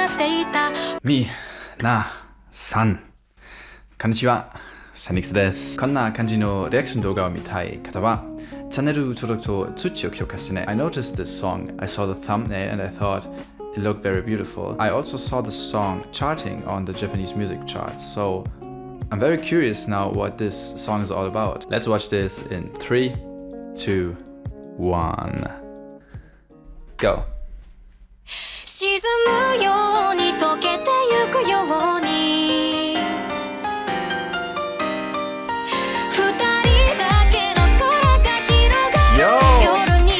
なっていた。みなさん、こんにちは、フェニックスです。こんな感じのリアクション動画を見たい方は、チャンネル登録と通知を強化してね。I noticed this song. I saw the thumbnail and I thought it looked very beautiful. I also saw the song charting on the Japanese music charts. So I'm very curious now what this song is all about. Let's watch this in 3, 2, 1. Go. 沈むように溶けてゆくように。二人だけの空が広がる夜に。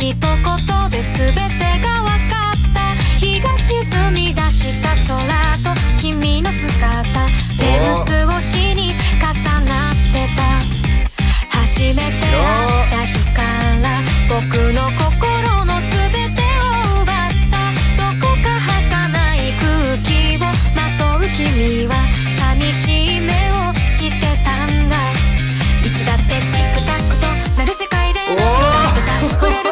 一言で全てが分かった。日が沈み出した空と君の姿、レム越しに重なってた。初めて会った日から僕の心の全てを奪った。どこか儚い空気をまとう君は寂しい目をしてたんだ。いつだってチクタクとなる世界で触れ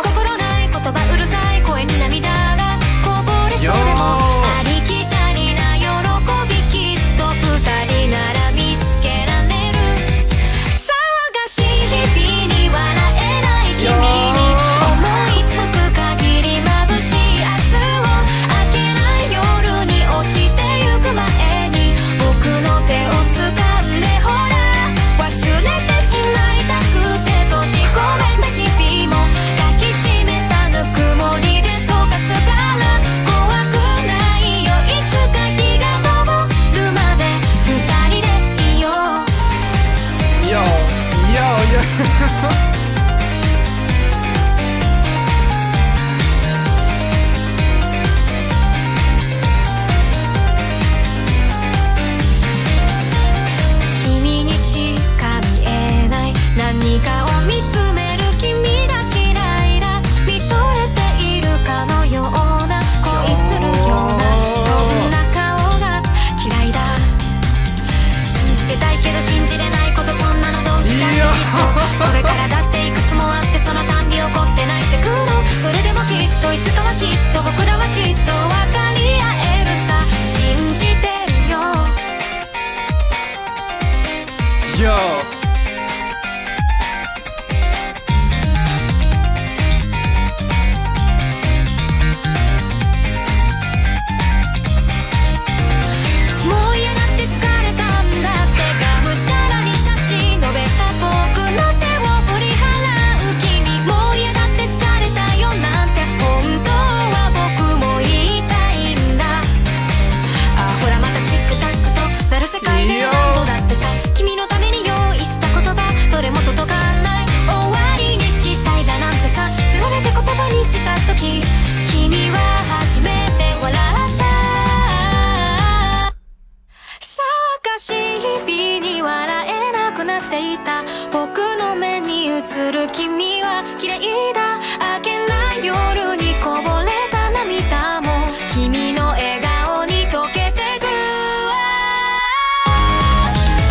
る君は嫌いだ。明けない夜にこぼれた涙も君の笑顔に溶けてく。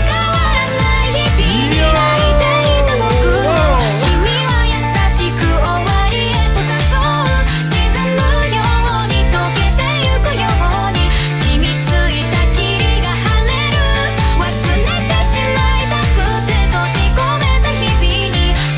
変わらない日々に泣いていた僕を君は優しく終わりへと誘う。沈むように溶けてゆくように染みついた霧が晴れる。忘れてしまいたくて閉じ込めた日々に。君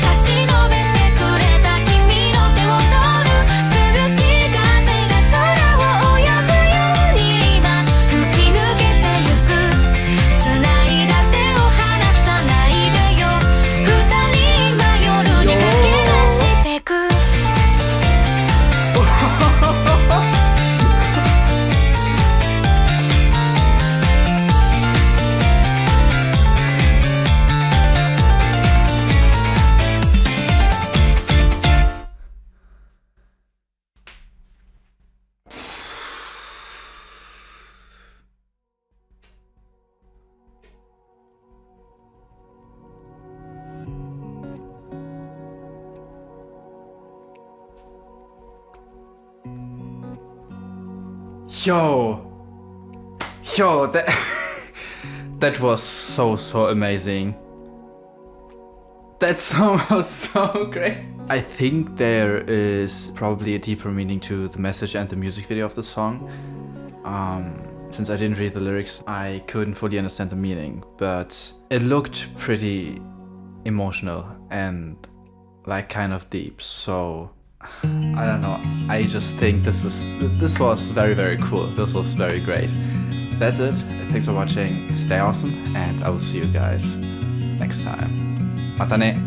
Yo, that was so amazing. That song was so great. I think there is probably a deeper meaning to the message and the music video of the song. Since I didn't read the lyrics, I couldn't fully understand the meaning, but it looked pretty emotional and like kind of deep. So I don't know. I just think this was very cool. This was very great. That's it. Thanks for watching. Stay awesome, and I will see you guys next time. またね。